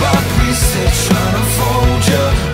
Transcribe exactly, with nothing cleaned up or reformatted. by piece, they're trying to fold you.